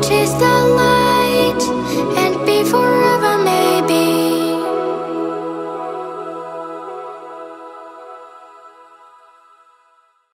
Which is the light.